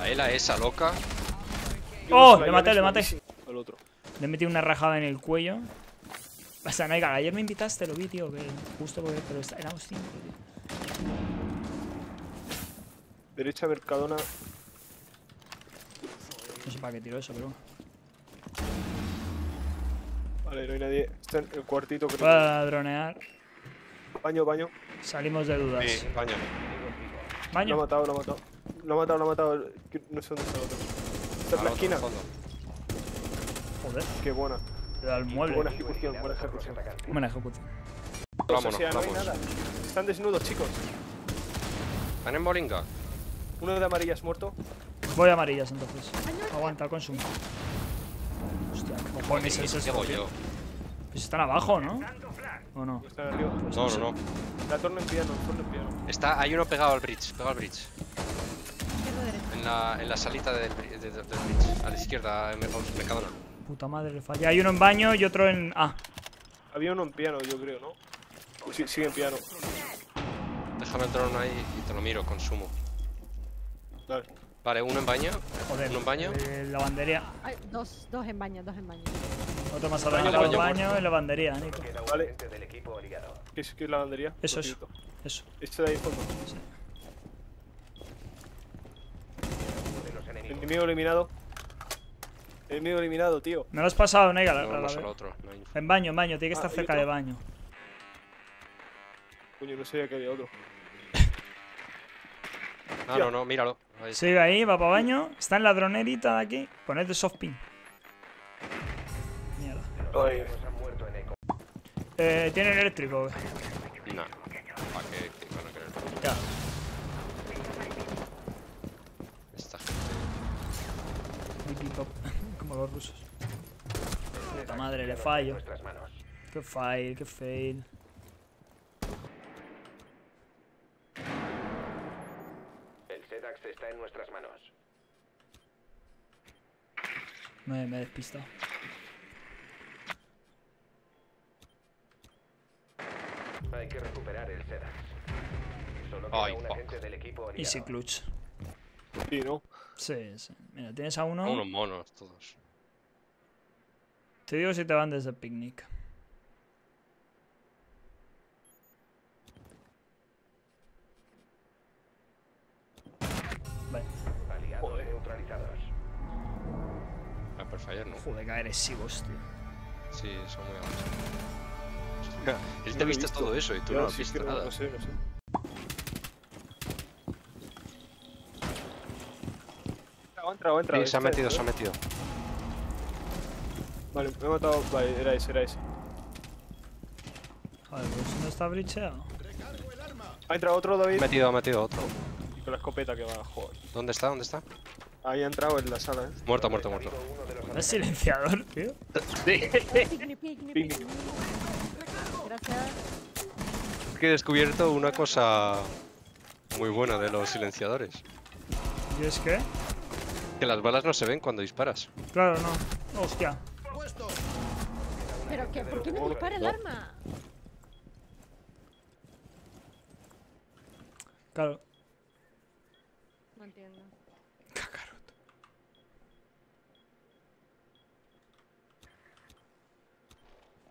La Ela esa loca. ¡Oh! Le maté, le maté. El otro. Le he metido una rajada en el cuello. O sea, no hay caga. Ayer me invitaste, lo vi, tío. Que justo porque... Pero éramos 5, tío. Derecha, Mercadona. No sé para qué tiro eso, pero... Vale, no hay nadie. Está en el cuartito, creo. Para dronear. Baño, baño. Salimos de dudas. Sí, baño. Baño. Lo ha matado, lo ha matado. Lo ha matado, lo ha matado. No sé dónde está el otro. Está en la esquina. Joder. Qué buena. Le da el mueble. Buena ejecución, buena ejecución. Buena ejecución. Vámonos, vámonos. Están desnudos, chicos. ¿Están en moringa? Uno de amarillas muerto. Voy a amarillas entonces. Aguanta, consumo. Hostia, cojones, eso es yo. Pues están abajo, ¿no? ¿O no? Están arriba. No, no, no. La torre en piano, la torre en piano. Está, hay uno pegado al bridge, pegado al bridge. En la salita del bridge, a la izquierda, en el mercadona. Puta madre, le falla. Hay uno en baño y otro en A. Había uno en piano, yo creo, ¿no? Sí, sigue en piano. Déjame el drone ahí y te lo miro, consumo. Dale. Vale, uno en baño. Joder, uno en baño. Lavandería. Ay, dos en baño, dos en baño. Otro más al baño, otro baño y lavandería, Nico. Vale. ¿Qué es lavandería? Eso, eso. Eso. Este de ahí fondo. Sí. Enemigo eliminado. Enemigo eliminado, tío. Me lo has pasado, Nega. No, no en baño, en baño. Tiene que estar cerca de baño. Coño, no sabía que había otro. Ah, no, no, míralo. Ahí. Sigue ahí, va para baño. Está en la dronerita de aquí. Poned de soft pin. Mierda. Oye. Tienen eléctrico. No. ¿Para qué eléctrico? No creo. Ya. Esta gente. Como los rusos. Puta madre, le fallo. Qué fail, qué fail. Está en nuestras manos. Me he despistado. Hay que recuperar el Sedax. Solo queda un agente del equipo aliado. Easy clutch. Sí, ¿no? Sí, sí. Mira, tienes a uno. A unos monos todos. Te digo si te van desde el picnic. Ayer, ¿no? Joder, qué agresivos, tío. Sí, son muy agresivos. Claro, él te viste todo eso y tú claro, no has visto sí, nada. No sé, no sé. Entra. Sí, se ha metido. Vale, me he matado. Vale, era ese. Joder, pues no está bricheado. Ha entrado otro, David. Ha metido otro. Y con la escopeta que va, joder. ¿Dónde está? Ahí ha entrado en la sala, Muerto. ¿Es silenciador, tío? Sí. Es que he descubierto una cosa muy buena de los silenciadores. ¿Y es qué? Que las balas no se ven cuando disparas. Claro, no. Hostia. ¿Pero qué? ¿Por qué no dispara el arma? Claro. No entiendo.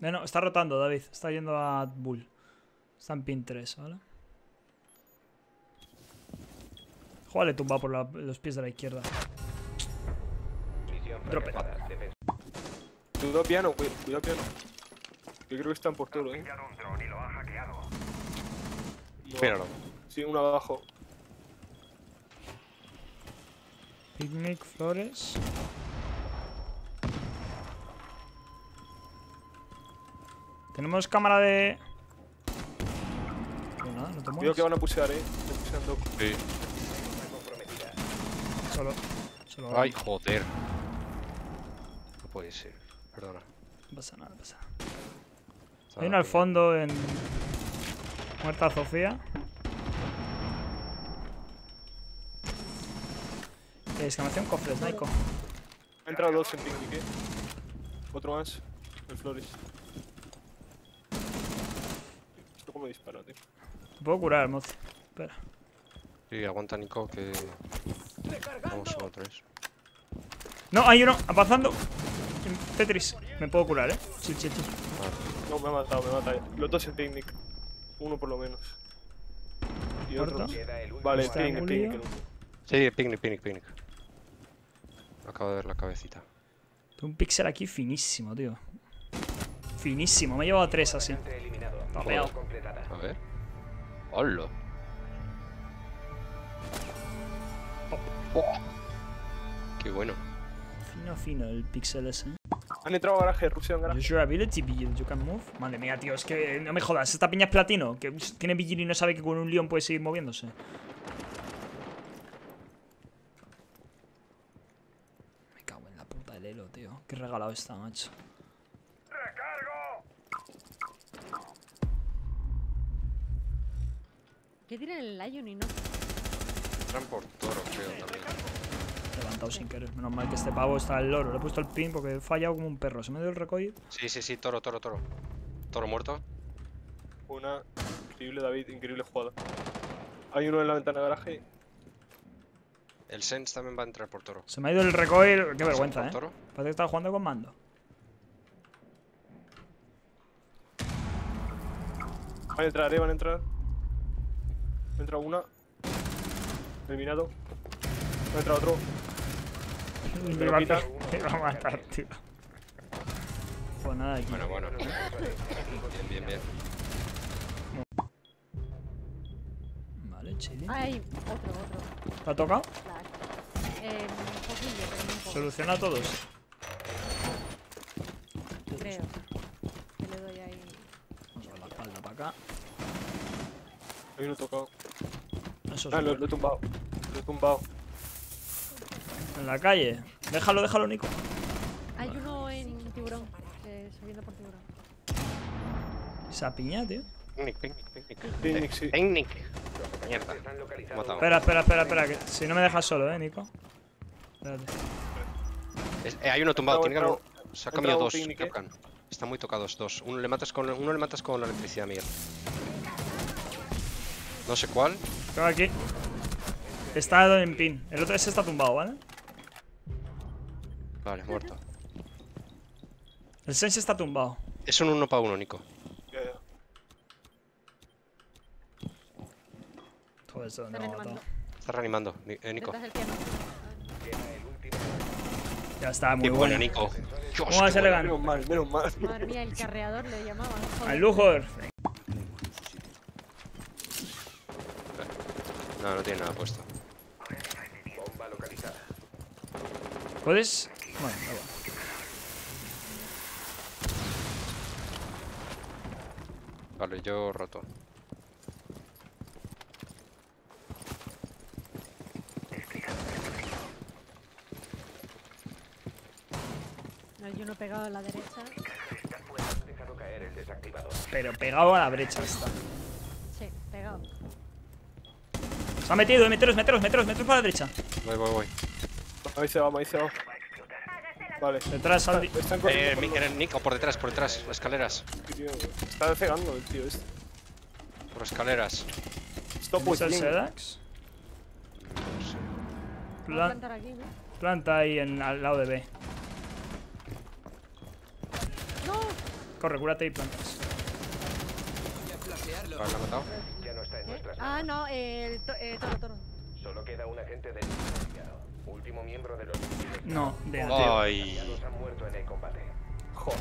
No, está rotando, David. Está yendo a Bull. Está en pin 3, ¿vale? Joder, le tumba por los pies de la izquierda. Drope. Cuidado piano. Yo creo que están por todo, ¿eh? Míralo. Sí, uno abajo. Picnic, flores... Tenemos cámara de... Pues nada, no te mueres. Creo que van a pusear, Sí. Solo... Ay, joder. No puede ser. Perdona. No pasa nada. Hay uno al fondo en... Muerta Sofía. Exclamación cofres, Nico. Ha entrado dos en picnic. Otro más. El Flores. ¿Cómo disparo, tío? Te puedo curar, mozo. Espera. Sí, aguanta, Nico, que... No, solo tres. No, hay uno avanzando. Tetris, me puedo curar, chill, chill, chill. No, me ha matado. Los dos en picnic. Uno por lo menos. Y otro. Vale, picnic. Sí, picnic. Acabo de ver la cabecita. Tengo un pixel aquí finísimo, tío. Finísimo, me he llevado a tres así. Tapeado. A ver. ¡Hola! Oh. ¡Qué bueno! Fino el pixel ese. Han entrado a garaje, Rusia en garaje. Use your ability, Vigil, you can move. Madre mía, tío, es que no me jodas. Esta piña es platino. Que tiene Vigil y no sabe que con un león puede seguir moviéndose. Me cago en la puta del Elo, tío. Qué regalado está, macho. ¡Recargo! ¿Qué tiene el Lion y no? Entran por toro, creo, también. Levantado sin querer, menos mal que este pavo está el loro. Le he puesto el pin porque he fallado como un perro. ¿Se me dio el recoil? Sí, toro. Toro muerto. Una increíble, David, increíble jugada. Hay uno en la ventana de garaje. El Sense también va a entrar por toro. Se me ha ido el recoil, qué vergüenza, Toro. Parece que estaba jugando con mando. Van a entrar. Entra una. Eliminado. Entra otro. Me va a matar, tío. Pues nada aquí. Bueno. Bien. Vale, chile. Ay, otro. ¿Te ha tocado? Un poquillo. Soluciona a todos. Creo. Que le doy ahí. Vamos a ver la espalda para acá. Ahí lo he tocado. Lo he tumbado. En la calle. Déjalo, Nico. Hay uno en tiburón. Subiendo por tiburón. Esa piña, tío. Picnic, sí. Mierda. Espera. Que si no me dejas solo, Nico. Espérate. Hay uno tumbado. Tiene que haber... Se ha comido dos. Están muy tocados dos. Uno le matas con la electricidad, Miguel. No sé cuál. Tengo aquí. Está en pin. El otro ese está tumbado, ¿vale? Vale, muerto. El Sense está tumbado. Es un 1-1, Nico. Joder, eso no me ha matado. Está reanimando, Nico. Ya está, muy bueno, Nico. ¿Cómo va a ser elegante? Menos mal. Madre mía, el carreador le llamaba. ¡Al Lujor! No tiene nada puesto. Bomba localizada. ¿Puedes? Bueno, vale. Vale, yo roto. No, hay uno pegado a la derecha. Pero pegado a la brecha está. Sí, pegado. Se ha metido, meteros para la derecha. Voy. Ahí se va. Vale. Detrás, Andy. Nico, por detrás, escaleras. Tío, está cegando el tío este. Por escaleras. Stop with el Sedax. Planta ahí al lado de B. No. Corre, cúrate y plantas. ¿Lo han matado? No, el toro. Solo queda un agente del último miembro de los. No, de ay. Los han muerto en el combate. Joder.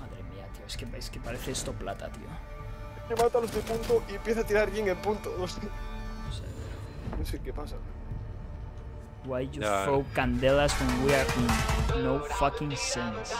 Madre mía, tío, es que parece esto plata, tío. Me mata a los de punto y empieza a tirar bien en punto. No sé qué pasa. Why you throw candelas when we are in no fucking sense.